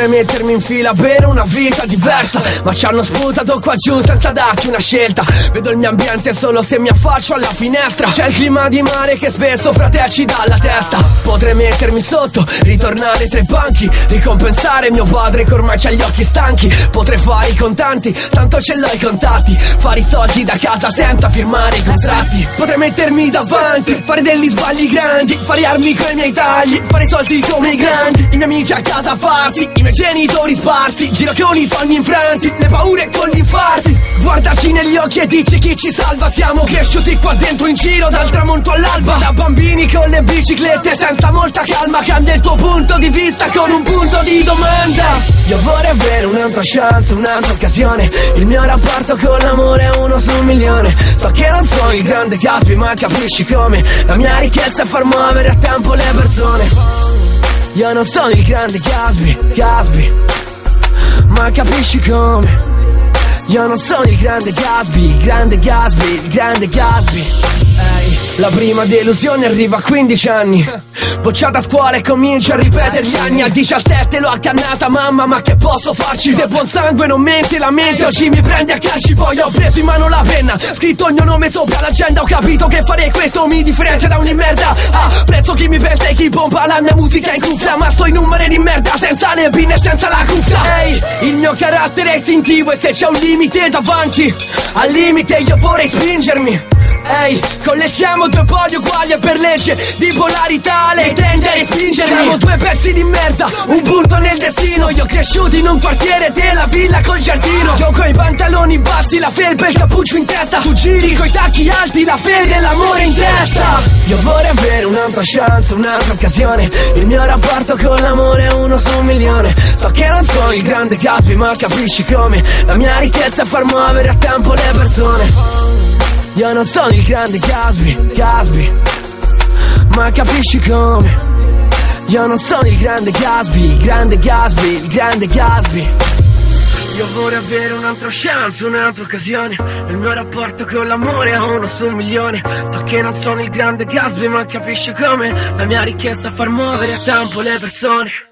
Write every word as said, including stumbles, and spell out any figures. piace mettermi in fila per una vita diversa, ma ci hanno sputato qua giù senza darci una scelta. Vedo il mio ambiente solo se mi affaccio alla finestra. C'è il clima di mare che spesso fra te ci dà la testa. Potrei mettermi sotto, ritornare tra i banchi, ricompensare mio padre che ormai c'ha gli occhi stanchi. Potrei fare i contanti, tanto ce l'ho i contatti, fare i soldi da casa senza firmare i contratti. Potrei mettermi davanti, fare degli sbagli grandi, fare armi con i miei tagli, fare i soldi come i grandi. I miei amici a casa farsi, i miei genitori sparsi, giro con i sogni infranti, le paure con gli infarti. Guardaci negli occhi e dici chi ci salva. Siamo cresciuti qua dentro in giro dal tramonto all'alba, da bambini con le biciclette senza molta calma. Cambia il tuo punto di vista con un punto di domanda. Io vorrei avere un'altra chance, un'altra occasione. Il mio rapporto con l'amore è uno su un milione. So che non sono il grande Gatsby, ma capisci come. La mia ricchezza è far muovere a tempo le persone. Io non sono il grande Gatsby, Gatsby, ma capisci come. Io non sono il grande Gatsby, grande Gatsby, il grande Gatsby. Ehi, la prima delusione arriva a quindici anni. Bocciata a scuola e comincio a ripetere gli anni. A diciassette l'ho accannata, mamma, ma che posso farci? Se buon sangue non mente la mente, oggi mi prendi a calci. Poi ho preso in mano la penna, scritto il mio nome sopra l'agenda. Ho capito che fare questo mi differenzia da ogni merda. Apprezzo chi mi pensa e chi pompa la mia musica in cuffia, ma sto in un mare di merda senza le pinne e senza la cuffia. Ehi, il mio carattere è istintivo e se c'è un limite davanti, al limite io vorrei spingermi. Ehi, hey, colleziamo due poli uguali e per legge di polarità lei tende a respingermi. Siamo due pezzi di merda, un punto nel destino. Io cresciuto in un quartiere della villa col giardino. Io coi pantaloni bassi, la felpa e il cappuccio in testa. Tu giri coi tacchi alti, la fede e l'amore in testa. Io vorrei avere un'altra chance, un'altra occasione. Il mio rapporto con l'amore è uno su un milione. So che non sono il grande Gatsby, ma capisci come. La mia ricchezza è far muovere a tempo le persone. Io non sono il grande Gatsby, Gatsby, ma capisci come. Io non sono il grande Gatsby, grande Gatsby, il grande Gatsby. Io vorrei avere un'altra chance, un'altra occasione. Il mio rapporto con l'amore è uno su un milione. So che non sono il grande Gatsby, ma capisci come. La mia ricchezza è far muovere a tempo le persone.